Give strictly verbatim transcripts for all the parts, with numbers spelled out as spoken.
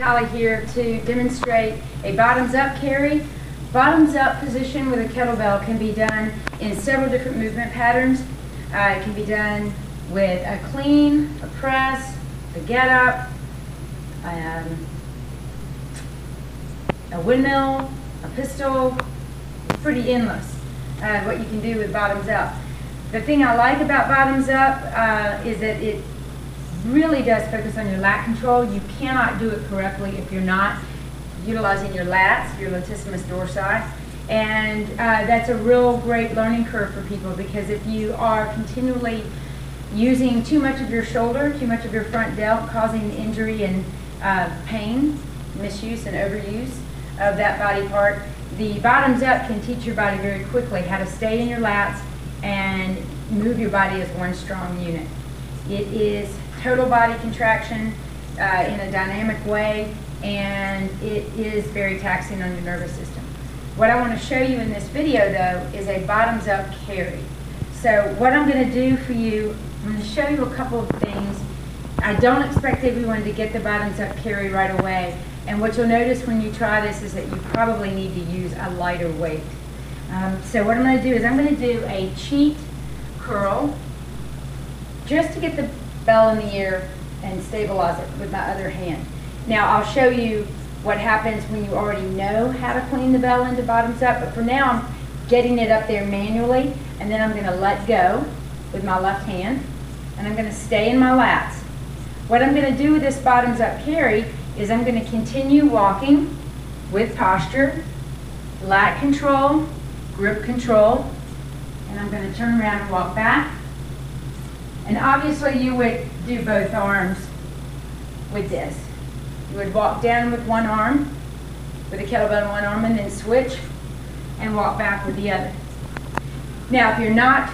Callie here to demonstrate a bottoms-up carry. Bottoms-up position with a kettlebell can be done in several different movement patterns. Uh, it can be done with a clean, a press, a get-up, um, a windmill, a pistol. It's pretty endless uh, what you can do with bottoms-up. The thing I like about bottoms-up uh, is that it really does focus on your lat control. You cannot do it correctly if you're not utilizing your lats, your latissimus dorsi, and uh, that's a real great learning curve for people, because if you are continually using too much of your shoulder, too much of your front delt, causing injury and uh, pain, misuse and overuse of that body part, the bottoms up can teach your body very quickly how to stay in your lats and move your body as one strong unit. It is total body contraction uh, in a dynamic way, and it is very taxing on your nervous system. What I want to show you in this video, though, is a bottoms-up carry. So what I'm going to do for you, I'm going to show you a couple of things. I don't expect everyone to get the bottoms-up carry right away, and what you'll notice when you try this is that you probably need to use a lighter weight. Um, so what I'm going to do is I'm going to do a cheat curl just to get the bell in the air and stabilize it with my other hand. Now I'll show you what happens when you already know how to clean the bell into bottoms up, but for now I'm getting it up there manually, and then I'm going to let go with my left hand, and I'm going to stay in my lats. What I'm going to do with this bottoms up carry is I'm going to continue walking with posture, lat control, grip control, and I'm going to turn around and walk back. And obviously you would do both arms with this. You would walk down with one arm, with a kettlebell in one arm, and then switch and walk back with the other. Now, if you're not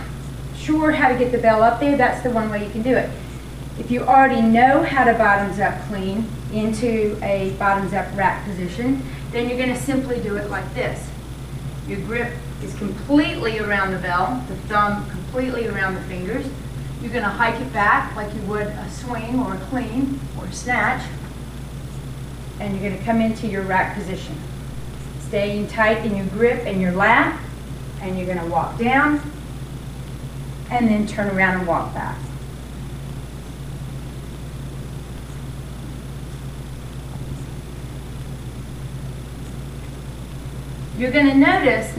sure how to get the bell up there, that's the one way you can do it. If you already know how to bottoms up clean into a bottoms up rack position, then you're going to simply do it like this. Your grip is completely around the bell, the thumb completely around the fingers. You're going to hike it back like you would a swing or a clean or a snatch. And you're going to come into your rack position, staying tight in your grip and your lat, and you're going to walk down and then turn around and walk back. You're going to notice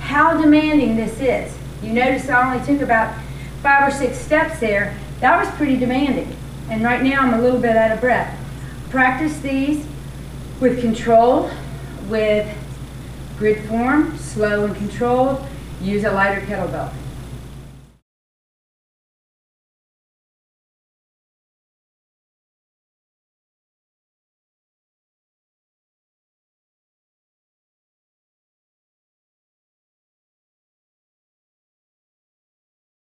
how demanding this is. You notice I only took about five or six steps there. That was pretty demanding, and right now I'm a little bit out of breath. Practice these with control, with grid form, slow and controlled. Use a lighter kettlebell.